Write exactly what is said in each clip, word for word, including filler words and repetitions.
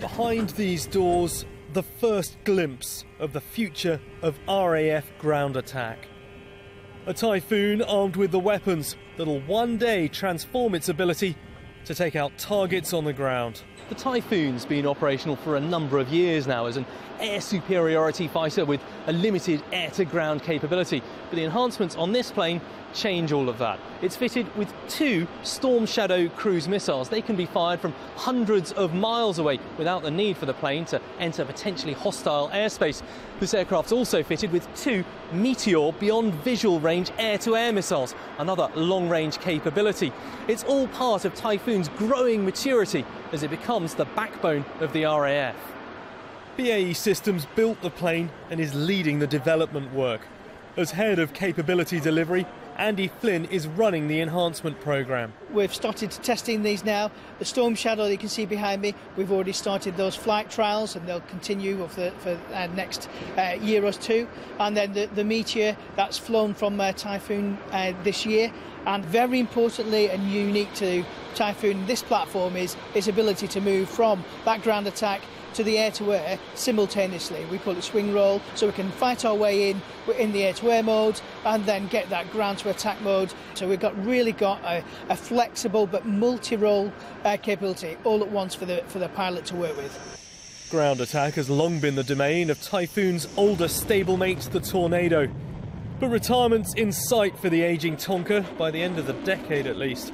Behind these doors, the first glimpse of the future of R A F ground attack. A Typhoon armed with the weapons that'll one day transform its ability to take out targets on the ground. The Typhoon's been operational for a number of years now as an air superiority fighter with a limited air-to-ground capability. But the enhancements on this plane change all of that. It's fitted with two Storm Shadow cruise missiles. They can be fired from hundreds of miles away without the need for the plane to enter potentially hostile airspace. This aircraft's also fitted with two Meteor beyond visual range air-to-air missiles, another long-range capability. It's all part of Typhoon's growing maturity as it becomes the backbone of the R A F. B A E Systems built the plane and is leading the development work. As head of capability delivery, Andy Flynn is running the enhancement programme. We've started testing these now. The Storm Shadow that you can see behind me, we've already started those flight trials and they'll continue for the uh, next uh, year or two. And then the, the Meteor that's flown from uh, Typhoon uh, this year. And very importantly and unique to Typhoon, this platform is its ability to move from that ground attack to the air-to-air simultaneously. We call it swing roll, so we can fight our way in, we're in the air-to-air mode, and then get that ground-to-attack mode. So we've got really got a, a flexible but multi-role uh, capability all at once for the, for the pilot to work with. Ground attack has long been the domain of Typhoon's older stablemate, the Tornado. But retirement's in sight for the ageing Tonka, by the end of the decade at least.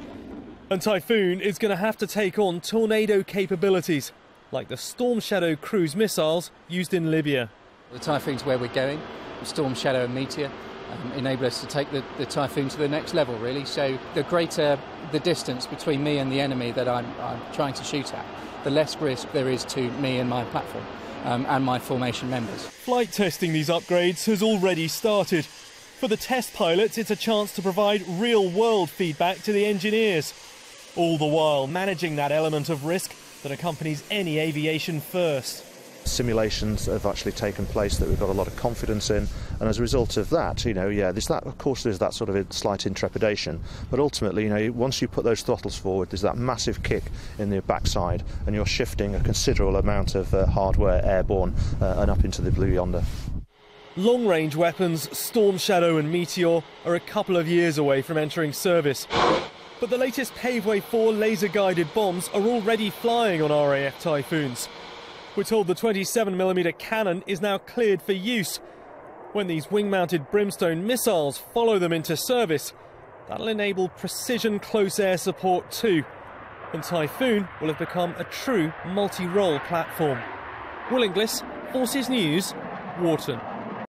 And Typhoon is going to have to take on Tornado capabilities, like the Storm Shadow cruise missiles used in Libya. The Typhoon's where we're going. The Storm Shadow and Meteor um, enable us to take the, the Typhoon to the next level, really. So the greater the distance between me and the enemy that I'm, I'm trying to shoot at, the less risk there is to me and my platform um, and my formation members. Flight testing these upgrades has already started. For the test pilots, it's a chance to provide real-world feedback to the engineers, all the while managing that element of risk that accompanies any aviation first. Simulations have actually taken place that we've got a lot of confidence in, and as a result of that, you know, yeah, there's that, of course there's that sort of slight intrepidation, but ultimately, you know, once you put those throttles forward, there's that massive kick in the backside, and you're shifting a considerable amount of uh, hardware airborne uh, and up into the blue yonder. Long-range weapons, Storm Shadow and Meteor, are a couple of years away from entering service. But the latest Paveway four laser-guided bombs are already flying on R A F Typhoons. We're told the twenty-seven millimeter cannon is now cleared for use. When these wing-mounted Brimstone missiles follow them into service, that'll enable precision close air support too. And Typhoon will have become a true multi-role platform. Will Inglis, Forces News, Wharton.